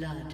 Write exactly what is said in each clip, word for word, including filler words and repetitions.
blood.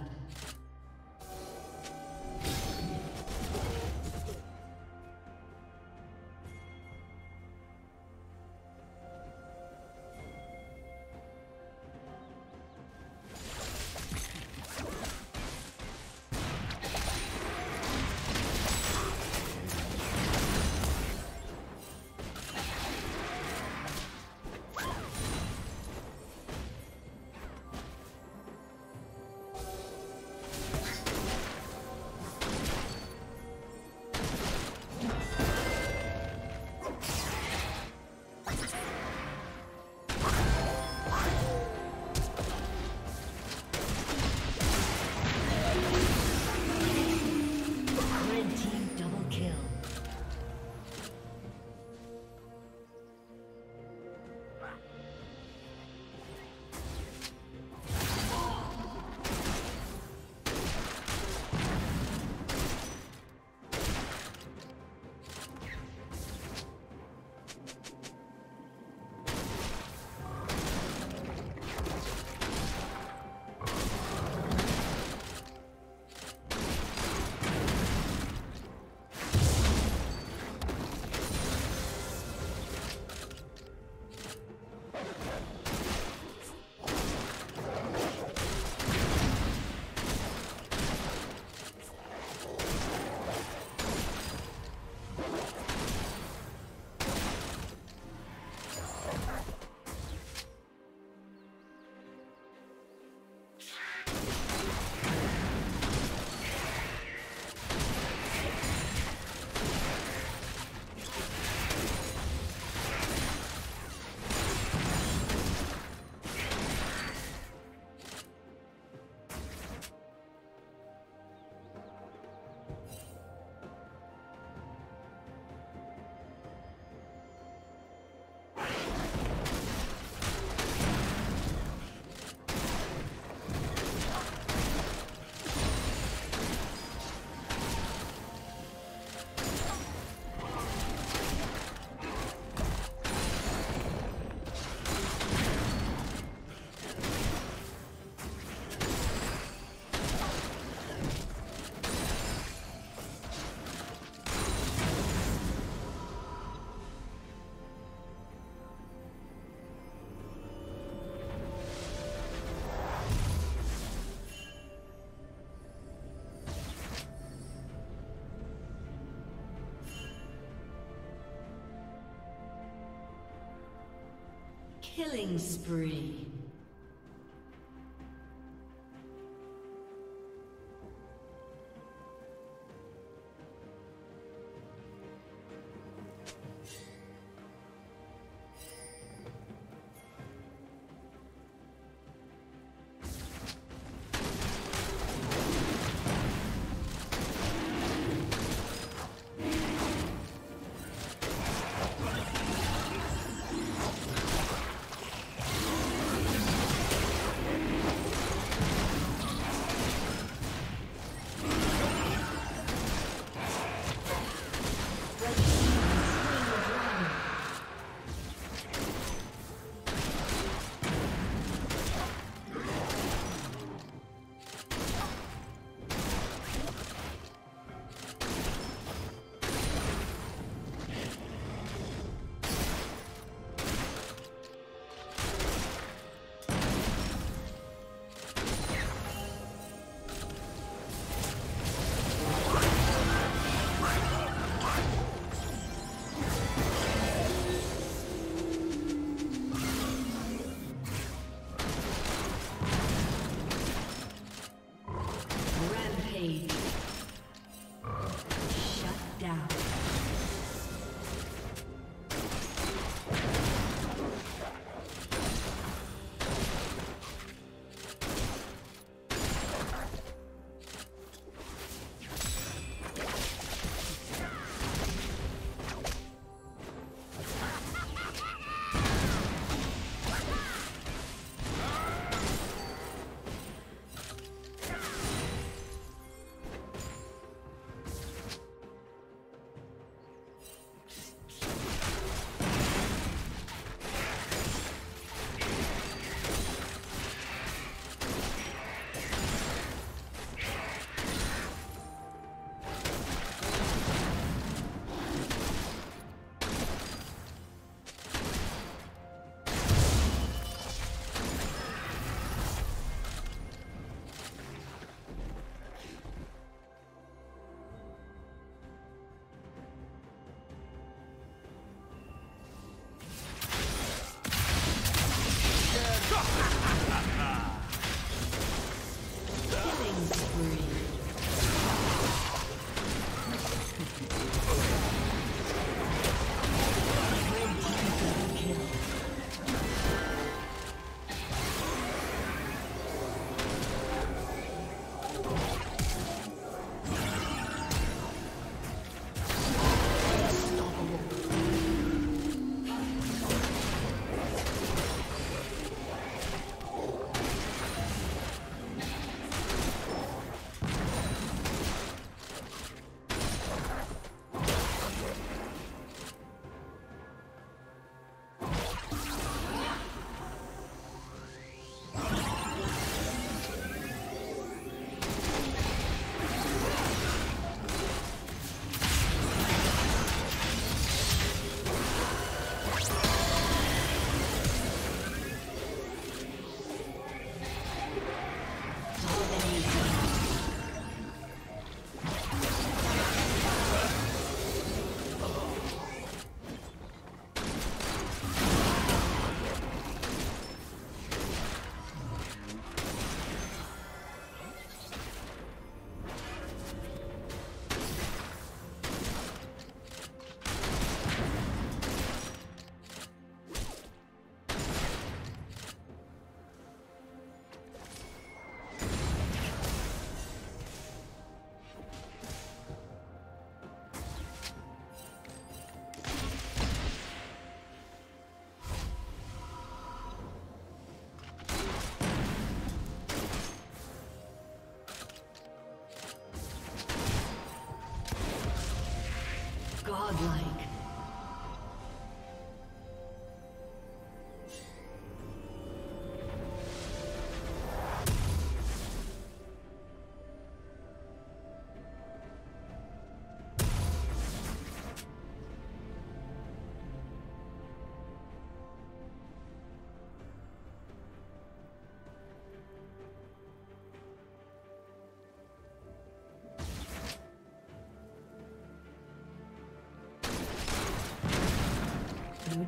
Killing spree.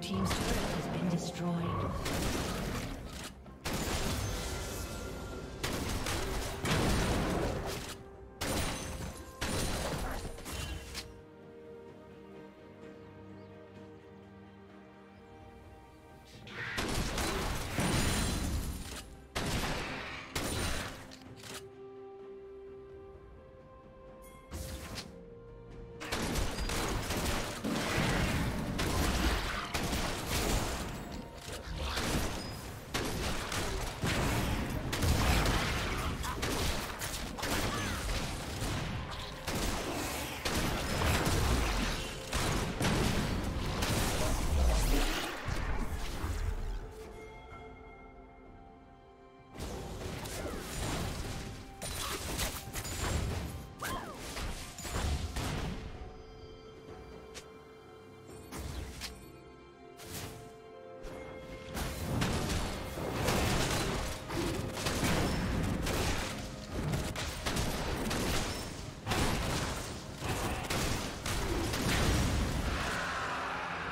Blue team's turret has been destroyed.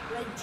The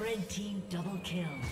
Red team double kill.